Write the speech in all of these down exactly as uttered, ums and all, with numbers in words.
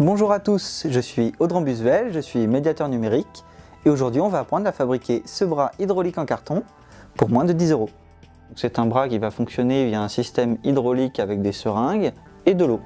Bonjour à tous, je suis Audran Busvelle, je suis médiateur numérique et aujourd'hui on va apprendre à fabriquer ce bras hydraulique en carton pour moins de dix euros. C'est un bras qui va fonctionner via un système hydraulique avec des seringues et de l'eau.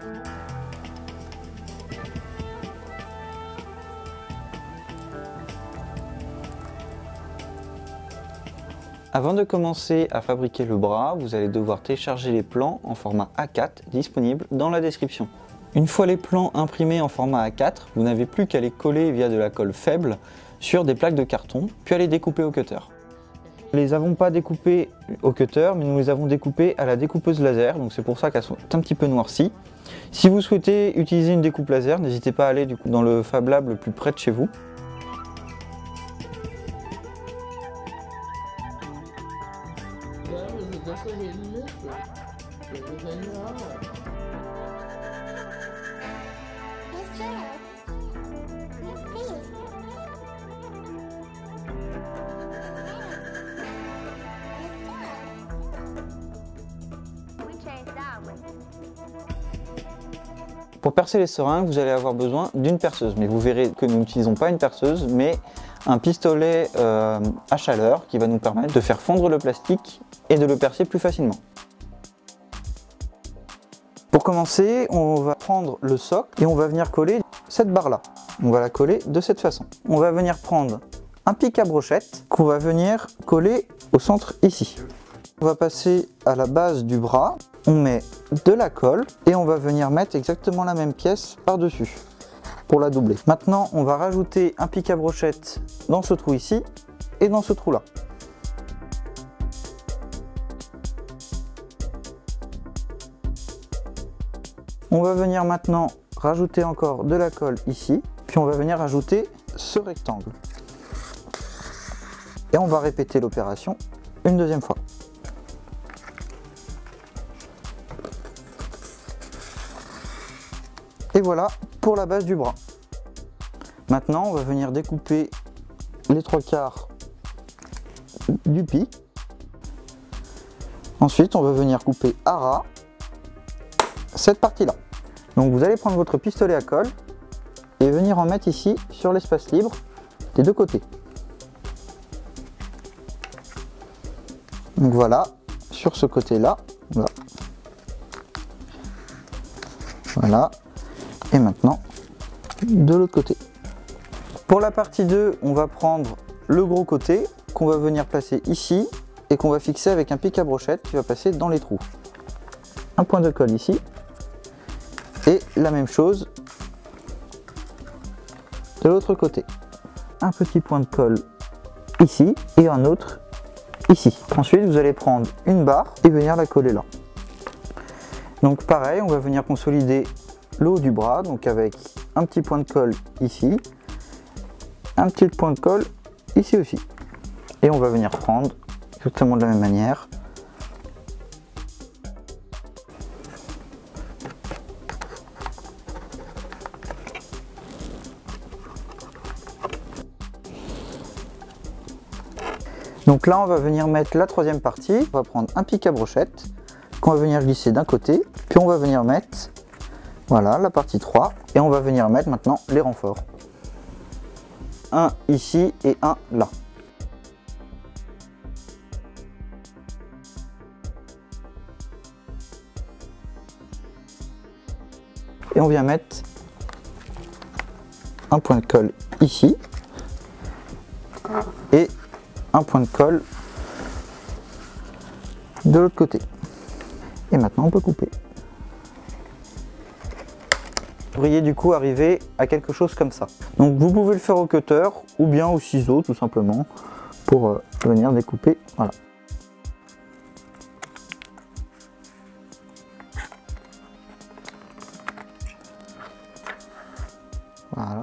Avant de commencer à fabriquer le bras, vous allez devoir télécharger les plans en format A quatre disponibles dans la description. Une fois les plans imprimés en format A quatre, vous n'avez plus qu'à les coller via de la colle faible sur des plaques de carton, puis à les découper au cutter. Nous ne les avons pas découpés au cutter, mais nous les avons découpés à la découpeuse laser, donc c'est pour ça qu'elles sont un petit peu noircies. Si vous souhaitez utiliser une découpe laser, n'hésitez pas à aller du coup, dans le Fab Lab le plus près de chez vous. Pour percer les seringues, vous allez avoir besoin d'une perceuse, mais vous verrez que nous n'utilisons pas une perceuse, mais un pistolet euh, à chaleur qui va nous permettre de faire fondre le plastique et de le percer plus facilement. Pour commencer, on va prendre le socle et on va venir coller cette barre là. On va la coller de cette façon. On va venir prendre un pic à brochette qu'on va venir coller au centre ici. On va passer à la base du bras, on met de la colle et on va venir mettre exactement la même pièce par-dessus pour la doubler. Maintenant, on va rajouter un pic à brochette dans ce trou ici et dans ce trou là. On va venir maintenant rajouter encore de la colle ici, puis on va venir rajouter ce rectangle. Et on va répéter l'opération une deuxième fois. Et voilà pour la base du bras. Maintenant, on va venir découper les trois quarts du pic. Ensuite, on va venir couper à ras cette partie-là. Donc vous allez prendre votre pistolet à colle et venir en mettre ici sur l'espace libre des deux côtés. Donc voilà, sur ce côté-là. Voilà. Voilà. Et maintenant, de l'autre côté. Pour la partie deux, on va prendre le gros côté qu'on va venir placer ici et qu'on va fixer avec un pic à brochette qui va passer dans les trous. Un point de colle ici et la même chose de l'autre côté. Un petit point de colle ici et un autre ici. Ensuite, vous allez prendre une barre et venir la coller là. Donc pareil, on va venir consolider le haut du bras, donc avec un petit point de colle ici, un petit point de colle ici aussi, et on va venir prendre exactement de la même manière. Donc là, on va venir mettre la troisième partie. On va prendre un pic à brochette qu'on va venir glisser d'un côté, puis on va venir mettre voilà la partie trois et on va venir mettre maintenant les renforts. Un ici et un là. Et on vient mettre un point de colle ici et un point de colle de l'autre côté. Et maintenant on peut couper. Vous devriez du coup arriver à quelque chose comme ça. Donc vous pouvez le faire au cutter ou bien au ciseau tout simplement pour euh, venir découper. Voilà. Voilà.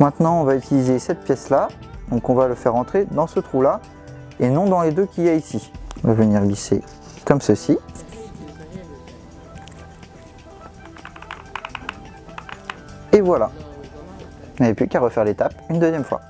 Maintenant, on va utiliser cette pièce-là. Donc on va le faire entrer dans ce trou-là et non dans les deux qu'il y a ici. On va venir glisser comme ceci. Et voilà. Vous n'avez plus qu'à refaire l'étape une deuxième fois.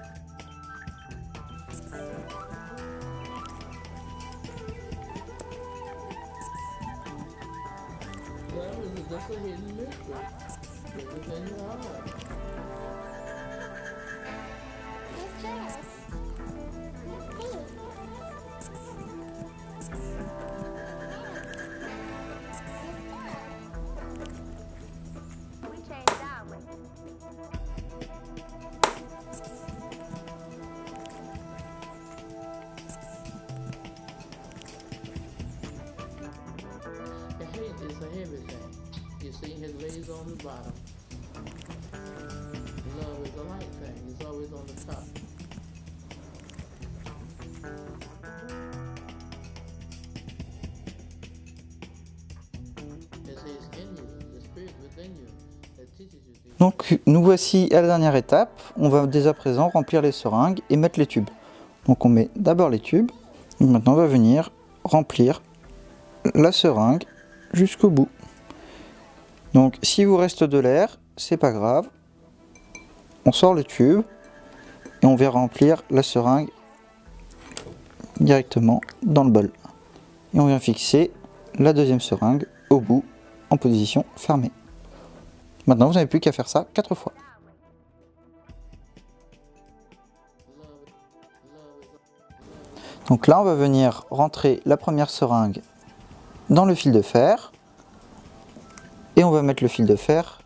Donc nous voici à la dernière étape. On va dès à présent remplir les seringues et mettre les tubes. Donc on met d'abord les tubes. Et maintenant on va venir remplir la seringue jusqu'au bout. Donc s'il vous reste de l'air, c'est pas grave. On sort le tube et on vient remplir la seringue directement dans le bol. Et on vient fixer la deuxième seringue au bout en position fermée. Maintenant, vous n'avez plus qu'à faire ça quatre fois. Donc là, on va venir rentrer la première seringue dans le fil de fer. Et on va mettre le fil de fer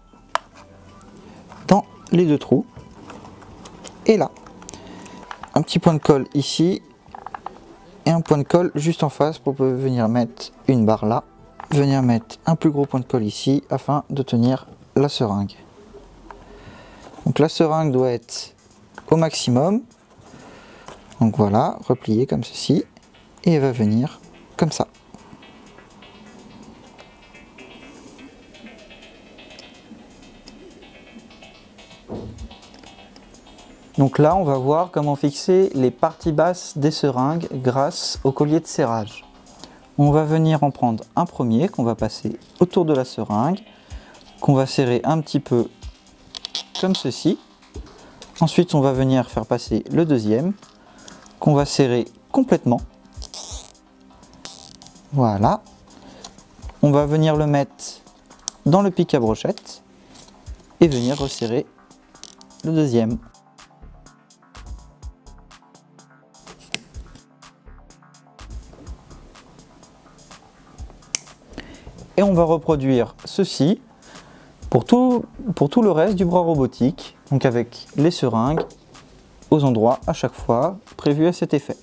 dans les deux trous. Et là, un petit point de colle ici. Et un point de colle juste en face pour venir mettre une barre là. Venir mettre un plus gros point de colle ici afin de tenir la seringue. Donc la seringue doit être au maximum. Donc voilà, repliée comme ceci et elle va venir comme ça. Donc là, on va voir comment fixer les parties basses des seringues grâce au collier de serrage. On va venir en prendre un premier qu'on va passer autour de la seringue, qu'on va serrer un petit peu comme ceci. Ensuite, on va venir faire passer le deuxième, qu'on va serrer complètement. Voilà. On va venir le mettre dans le pic à brochette et venir resserrer le deuxième. Et on va reproduire ceci pour tout, pour tout le reste du bras robotique, donc avec les seringues aux endroits à chaque fois prévus à cet effet.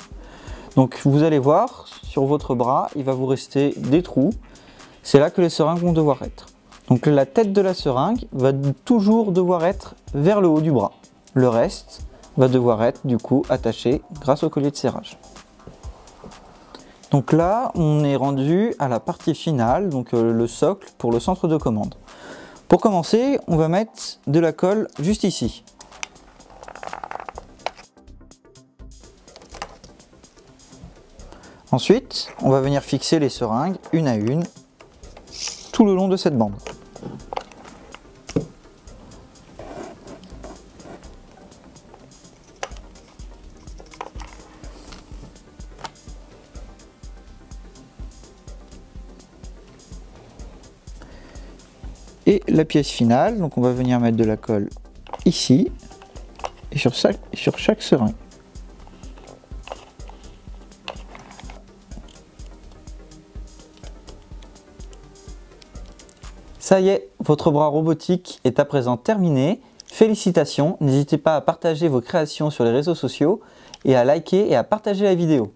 Donc vous allez voir, sur votre bras, il va vous rester des trous, c'est là que les seringues vont devoir être. Donc la tête de la seringue va toujours devoir être vers le haut du bras. Le reste va devoir être du coup attaché grâce au collier de serrage. Donc là, on est rendu à la partie finale, donc euh, le socle pour le centre de commande. Pour commencer, on va mettre de la colle juste ici. Ensuite, on va venir fixer les seringues une à une tout le long de cette bande. Et la pièce finale, donc on va venir mettre de la colle ici et sur chaque, sur chaque seringue. Ça y est, votre bras robotique est à présent terminé. Félicitations, n'hésitez pas à partager vos créations sur les réseaux sociaux et à liker et à partager la vidéo.